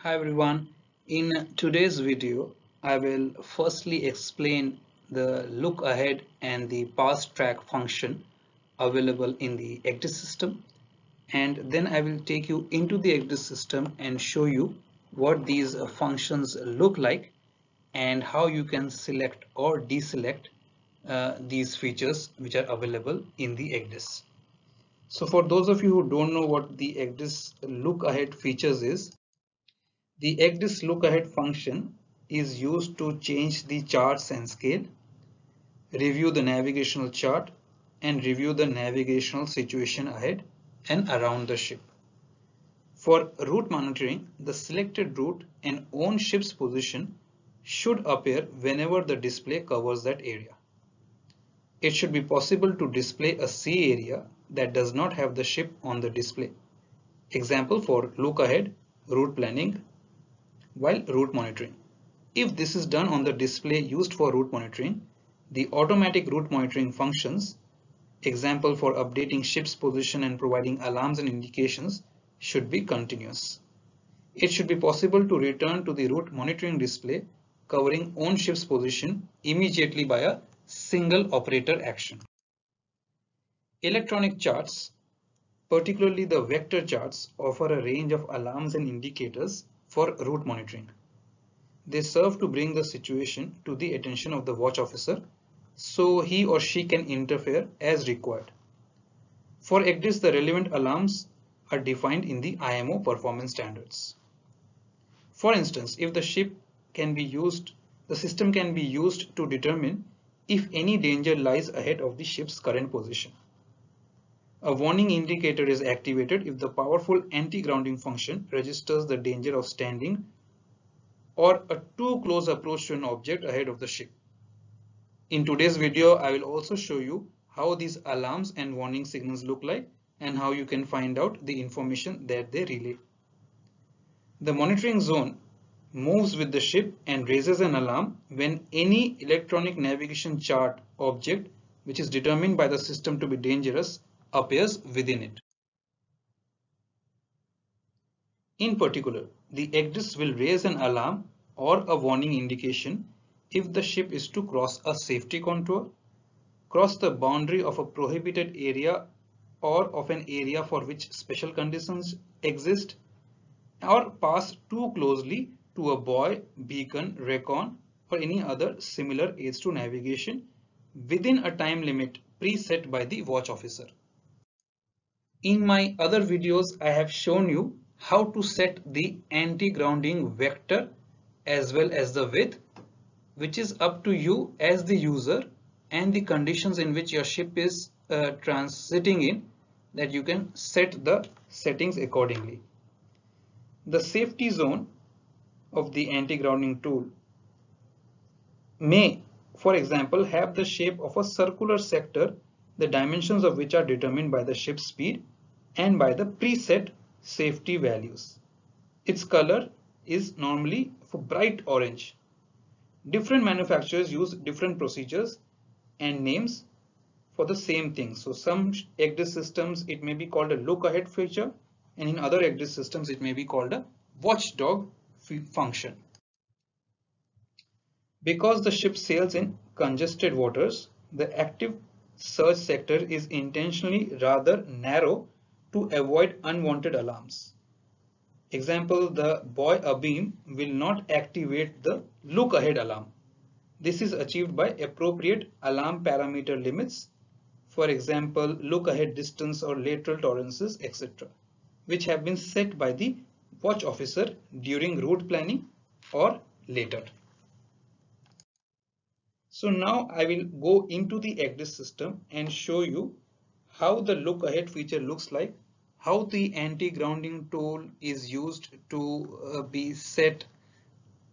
Hi everyone, in today's video, I will firstly explain the look ahead and the past track function available in the ECDIS system, and then I will take you into the ECDIS system and show you what these functions look like and how you can select or deselect these features which are available in the ECDIS. So for those of you who don't know what the ECDIS look ahead features is, the ECDIS look-ahead function is used to change the charts and scale, review the navigational chart, and review the navigational situation ahead and around the ship. For route monitoring, the selected route and own ship's position should appear whenever the display covers that area. It should be possible to display a sea area that does not have the ship on the display. Example for look-ahead, route planning, while route monitoring. If this is done on the display used for route monitoring, the automatic route monitoring functions, example for updating ship's position and providing alarms and indications, should be continuous. It should be possible to return to the route monitoring display covering own ship's position immediately by a single operator action. Electronic charts, particularly the vector charts, offer a range of alarms and indicators for route monitoring. They serve to bring the situation to the attention of the watch officer so he or she can interfere as required. For ECDIS, the relevant alarms are defined in the IMO performance standards. For instance, if the system can be used to determine if any danger lies ahead of the ship's current position. A warning indicator is activated if the powerful anti-grounding function registers the danger of standing or a too close approach to an object ahead of the ship. In today's video, I will also show you how these alarms and warning signals look like and how you can find out the information that they relay. The monitoring zone moves with the ship and raises an alarm when any electronic navigation chart object which is determined by the system to be dangerous appears within it. In particular, the ECDIS will raise an alarm or a warning indication if the ship is to cross a safety contour, cross the boundary of a prohibited area or of an area for which special conditions exist, or pass too closely to a buoy, beacon, recon, or any other similar aids to navigation within a time limit preset by the watch officer. In my other videos, I have shown you how to set the anti-grounding vector as well as the width, which is up to you as the user and the conditions in which your ship is transiting in, that you can set the settings accordingly. The safety zone of the anti-grounding tool may, for example, have the shape of a circular sector, the dimensions of which are determined by the ship's speed and by the preset safety values. Its color is normally bright orange. Different manufacturers use different procedures and names for the same thing. So some ECDIS systems, it may be called a look-ahead feature, and in other ECDIS systems, it may be called a watchdog function. Because the ship sails in congested waters, the active search sector is intentionally rather narrow to avoid unwanted alarms. Example, the buoy abeam will not activate the look-ahead alarm. This is achieved by appropriate alarm parameter limits, for example, look-ahead distance or lateral tolerances, etc., which have been set by the watch officer during route planning or later. So now I will go into the ECDIS system and show you how the look-ahead feature looks like, how the anti-grounding tool is used to be set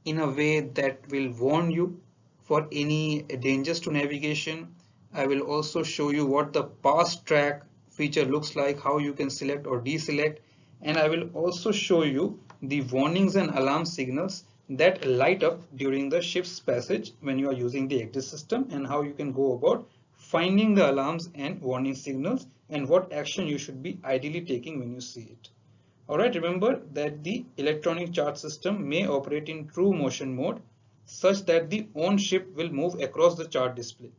in a way that will warn you for any dangers to navigation. I will also show you what the past track feature looks like, how you can select or deselect, and I will also show you the warnings and alarm signals that light up during the ship's passage when you are using the ECDIS system, and how you can go about finding the alarms and warning signals and what action you should be ideally taking when you see it. Alright, remember that the electronic charge system may operate in true motion mode such that the own ship will move across the chart display.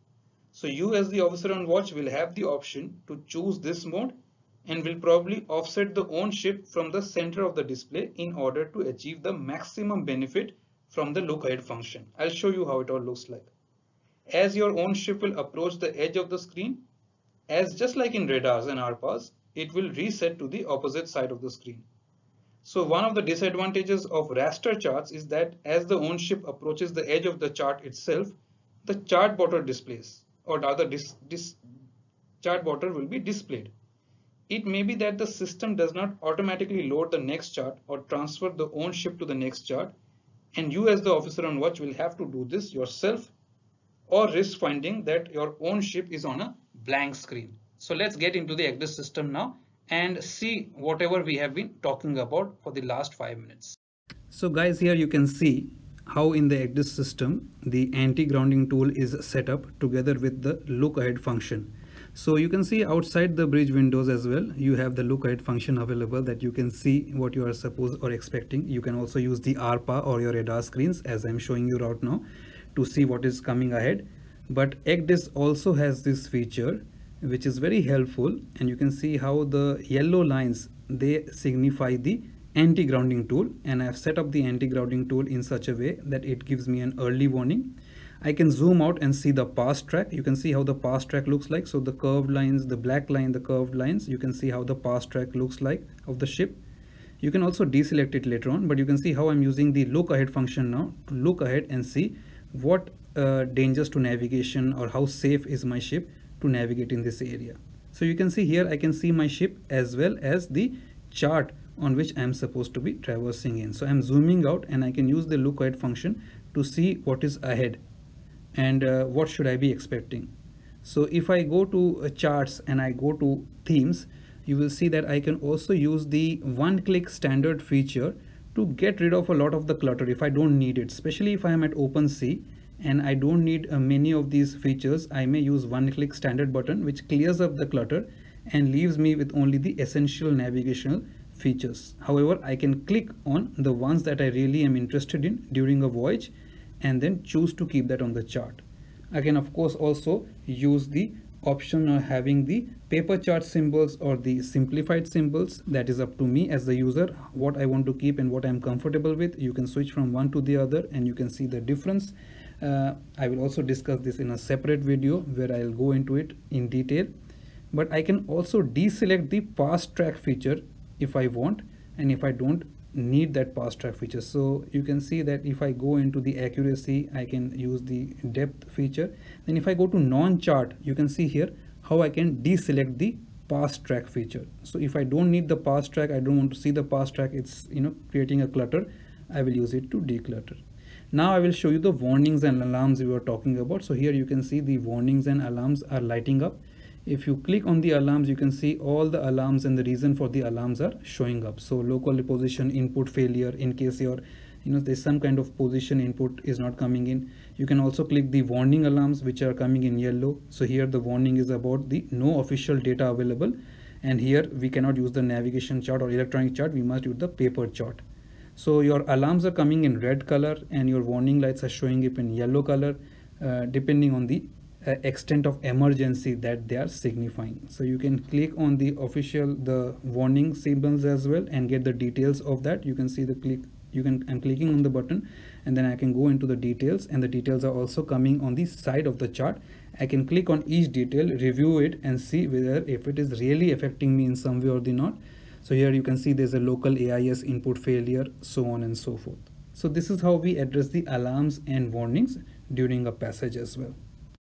So you as the officer on watch will have the option to choose this mode and will probably offset the own ship from the center of the display in order to achieve the maximum benefit from the look ahead function. I'll show you how it all looks like. As your own ship will approach the edge of the screen, as just like in radars and ARPAs, it will reset to the opposite side of the screen. So one of the disadvantages of raster charts is that as the own ship approaches the edge of the chart itself, the chart border displays, or rather this chart border will be displayed. It may be that the system does not automatically load the next chart or transfer the own ship to the next chart, and you as the officer on watch will have to do this yourself or risk finding that your own ship is on a blank screen. So let's get into the ECDIS system now and see whatever we have been talking about for the last 5 minutes. So guys, here you can see how in the ECDIS system the anti-grounding tool is set up together with the look ahead function. So you can see outside the bridge windows as well, you have the look ahead function available that you can see what you are supposed or expecting. You can also use the ARPA or your radar screens as I'm showing you right now to see what is coming ahead. But ECDIS also has this feature which is very helpful, and you can see how the yellow lines, they signify the anti-grounding tool, and I have set up the anti-grounding tool in such a way that it gives me an early warning. I can zoom out and see the past track. You can see how the past track looks like. So the curved lines, the black line, the curved lines, you can see how the past track looks like of the ship. You can also deselect it later on, but you can see how I'm using the look ahead function now to look ahead and see what dangers to navigation or how safe is my ship to navigate in this area. So you can see here I can see my ship as well as the chart on which I am supposed to be traversing in. So I am zooming out and I can use the look ahead function to see what is ahead and what should I be expecting. So if I go to charts and I go to themes, you will see that I can also use the one-click standard feature to get rid of a lot of the clutter if I don't need it, especially if I am at open sea and I don't need many of these features. I may use one-click standard button which clears up the clutter and leaves me with only the essential navigational features. However, I can click on the ones that I really am interested in during a voyage and then choose to keep that on the chart. I can of course also use the option of having the paper chart symbols or the simplified symbols. That is up to me as the user what I want to keep and what I'm comfortable with. You can switch from one to the other and you can see the difference. I will also discuss this in a separate video where I'll go into it in detail. But I can also deselect the past track feature if I want and if I don't need that past track feature. So you can see that if I go into the accuracy, I can use the depth feature. Then if I go to non-chart, you can see here how I can deselect the past track feature. So if I don't need the past track, I don't want to see the past track, it's creating a clutter, I will use it to declutter. Now I will show you the warnings and alarms we were talking about. So here you can see the warnings and alarms are lighting up. If you click on the alarms, you can see all the alarms and the reason for the alarms are showing up. So local position input failure in case your there's some kind of position input is not coming in. You can also click the warning alarms which are coming in yellow. So here the warning is about the no official data available, and here we cannot use the navigation chart or electronic chart, we must use the paper chart. So your alarms are coming in red color and your warning lights are showing up in yellow color, depending on the extent of emergency that they are signifying. So you can click on the warning symbols as well and get the details of that. You can see the I'm clicking on the button and then I can go into the details, and the details are also coming on the side of the chart. I can click on each detail, review it and see whether if it is really affecting me in some way or not. So here you can see there's a local AIS input failure, so on and so forth. So this is how we address the alarms and warnings during a passage as well.